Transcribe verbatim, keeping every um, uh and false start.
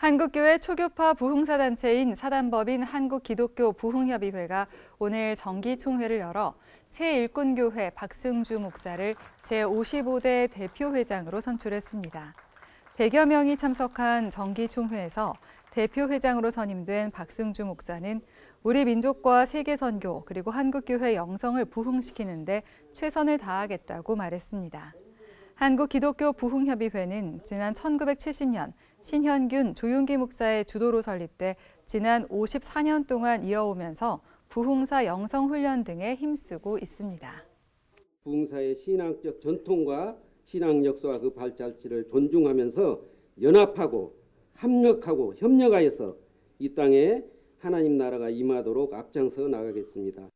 한국교회 초교파 부흥사단체인 사단법인 한국기독교부흥협의회가 오늘 정기총회를 열어 새 일꾼교회 박승주 목사를 제오십오 대 대표회장으로 선출했습니다. 백여 명이 참석한 정기총회에서 대표회장으로 선임된 박승주 목사는 우리 민족과 세계선교 그리고 한국교회 영성을 부흥시키는 데 최선을 다하겠다고 말했습니다. 한국기독교부흥협의회는 지난 천구백칠십 년 신현균, 조윤기 목사의 주도로 설립돼 지난 오십사 년 동안 이어오면서 부흥사 영성훈련 등에 힘쓰고 있습니다. 부흥사의 신앙적 전통과 신앙 역사와 그 발자취를 존중하면서 연합하고 합력하고 협력하여서 이 땅에 하나님 나라가 임하도록 앞장서 나가겠습니다.